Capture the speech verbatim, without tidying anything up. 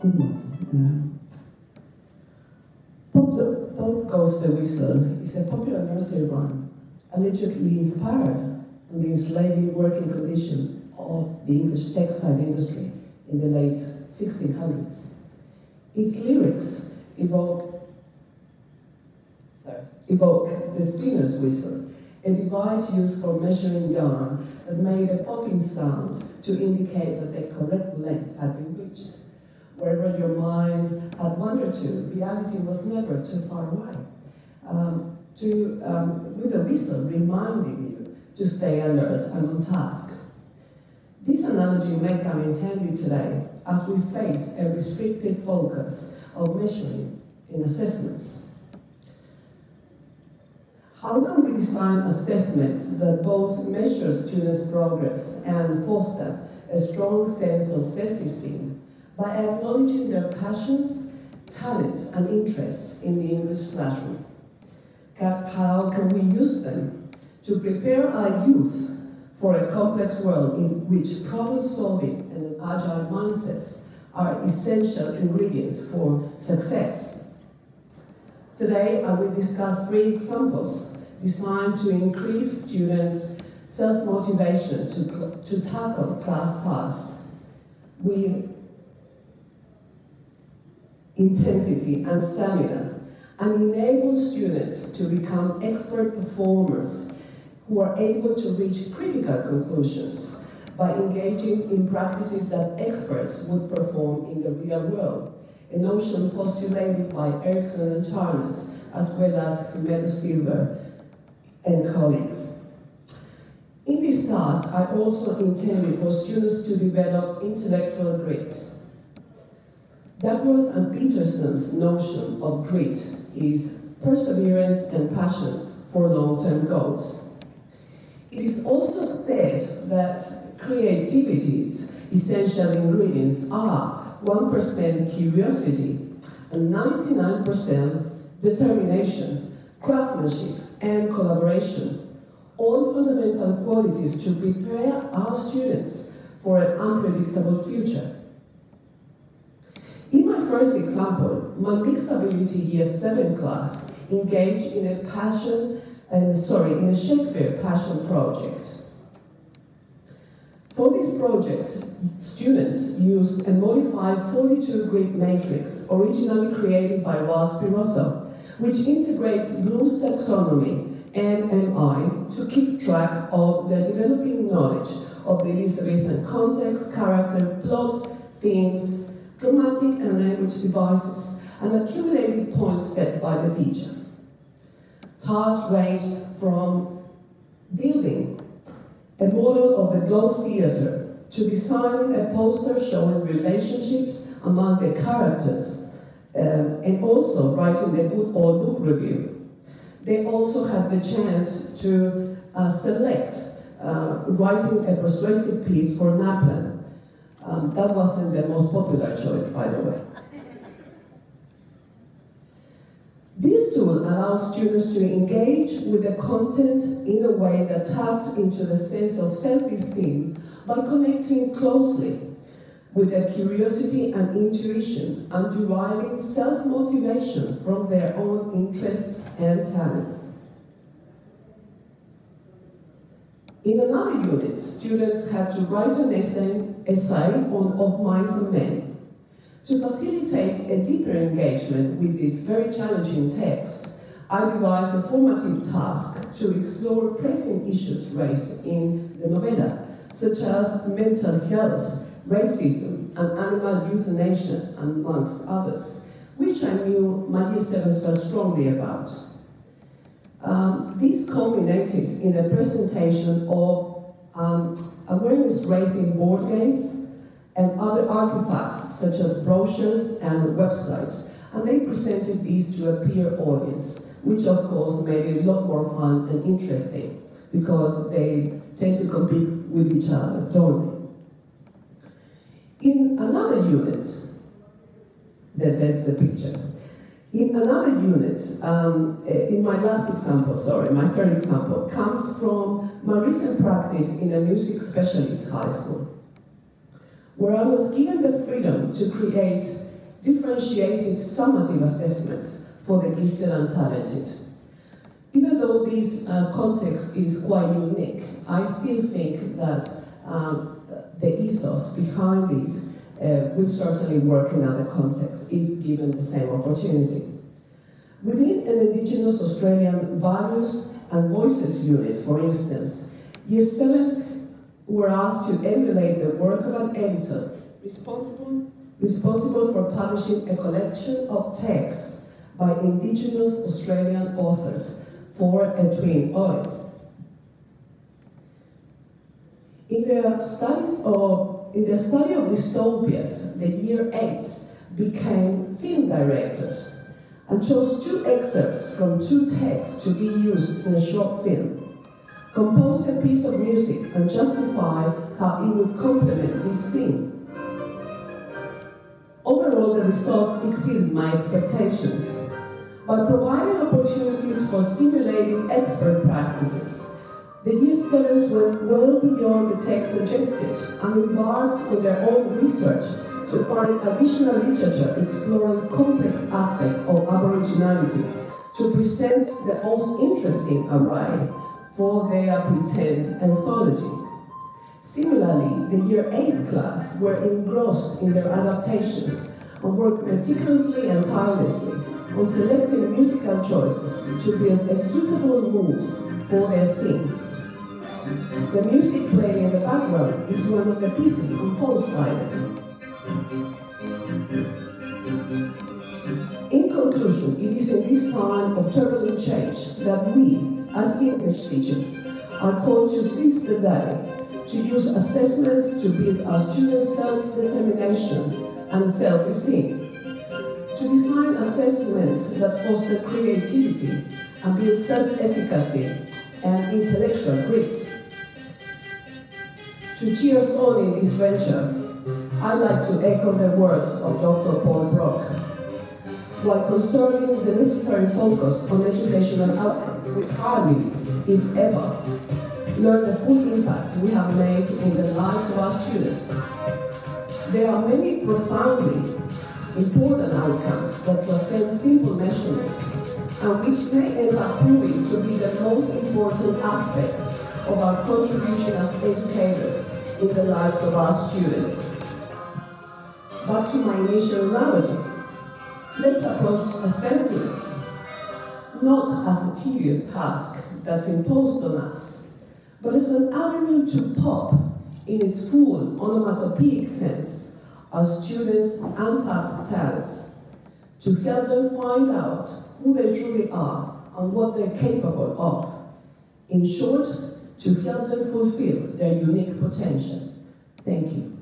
Good morning. Bob, the, Bob Goes the Whistle is a popular nursery rhyme, allegedly inspired from the enslaving working condition of the English textile industry in the late sixteen hundreds. Its lyrics evoke, sorry, evoke the spinner's whistle, a device used for measuring yarn that made a popping sound to indicate that the correct length had been reached. Wherever your mind had wandered to, reality was never too far away. Um, to, um, with a whistle reminding you to stay alert and on task. This analogy may come in handy today as we face a restricted focus of measuring in assessments. How can we design assessments that both measure students' progress and foster a strong sense of self-esteem by acknowledging their passions, talents, and interests in the English classroom? How can we use them to prepare our youth for a complex world in which problem-solving and an agile mindset are essential ingredients for success? Today, I will discuss three examples designed to increase students' self-motivation to, to tackle class tasks with intensity and stamina, and enable students to become expert performers who are able to reach critical conclusions by engaging in practices that experts would perform in the real world, a notion postulated by Erickson and Charles, as well as Jiménez-Silva and colleagues. In this task, I also intended for students to develop intellectual grit. Duckworth and Peterson's notion of grit is perseverance and passion for long-term goals. It is also said that creativity's essential ingredients are one percent curiosity and ninety-nine percent determination, craftsmanship, and collaboration, all fundamental qualities to prepare our students for an unpredictable future. In my first example, my mixed ability year seven class engaged in a passion And, sorry, in a Shakespeare passion project. For this project, students used a modified forty-two grid matrix originally created by Ralph Pirozzo, which integrates Bloom's taxonomy and M I to keep track of their developing knowledge of the Elizabethan context, character, plot, themes, dramatic and language devices, and accumulated points set by the teacher. Tasks ranged from building a model of the Globe Theatre to designing a poster showing relationships among the characters, um, and also writing a good old book review. They also had the chance to uh, select uh, writing a persuasive piece for Naplan. Um, that wasn't the most popular choice, by the way. This tool allows students to engage with the content in a way that taps into the sense of self-esteem by connecting closely with their curiosity and intuition and deriving self-motivation from their own interests and talents. In another unit, students had to write an essay, essay on Of Mice and Men, to facilitate a deeper engagement with this very challenging text, I devised a formative task to explore pressing issues raised in the novella, such as mental health, racism, and animal euthanasia, amongst others, which I knew my year sevens felt strongly about. Um, this culminated in a presentation of um, awareness-raising board games and other artifacts such as brochures and websites, and they presented these to a peer audience, which of course made it a lot more fun and interesting because they tend to compete with each other, don't they? In another unit, that, that's the picture. In another unit, um, in my last example, sorry, my third example, comes from my recent practice in a music specialist high school, where I was given the freedom to create differentiating summative assessments for the gifted and talented. Even though this uh, context is quite unique, I still think that um, the ethos behind this uh, would certainly work in other contexts if given the same opportunity. Within an Indigenous Australian Values and Voices unit, for instance, year sevens were asked to emulate the work of an editor responsible, responsible for publishing a collection of texts by Indigenous Australian authors for a twin audience. In their studies of, in the study of dystopias, the year eights became film directors and chose two excerpts from two texts to be used in a short film, compose a piece of music and justify how it would complement this scene. Overall, the results exceeded my expectations. By providing opportunities for simulating expert practices, the year sevens went well beyond the text suggested and embarked on their own research to find additional literature exploring complex aspects of Aboriginality to present the most interesting array for their pretend anthology. Similarly, the year eight class were engrossed in their adaptations and worked meticulously and tirelessly on selecting musical choices to build a suitable mood for their scenes. The music playing in the background is one of the pieces composed by them. In conclusion, it is in this time of turbulent change that we, as English teachers, are called to seize the day, to use assessments to build our students' self-determination and self-esteem, to design assessments that foster creativity and build self-efficacy and intellectual grit. To cheer us on in this venture, I'd like to echo the words of Doctor Paul Brock. While concerning the necessary focus on educational outcomes, we hardly, if ever, learn the full impact we have made in the lives of our students. There are many profoundly important outcomes that transcend simple measurements and which may end up proving to be the most important aspects of our contribution as educators in the lives of our students. Back to my initial analogy. Let's approach assessments not as a tedious task that's imposed on us, but as an avenue to pop, in its full onomatopoeic sense, our students' untapped talents, to help them find out who they truly are and what they're capable of. In short, to help them fulfill their unique potential. Thank you.